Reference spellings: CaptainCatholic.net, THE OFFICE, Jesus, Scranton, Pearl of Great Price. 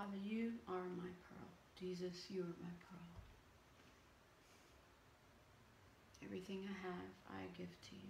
Father, you are my pearl. Jesus, you are my pearl. Everything I have, I give to you.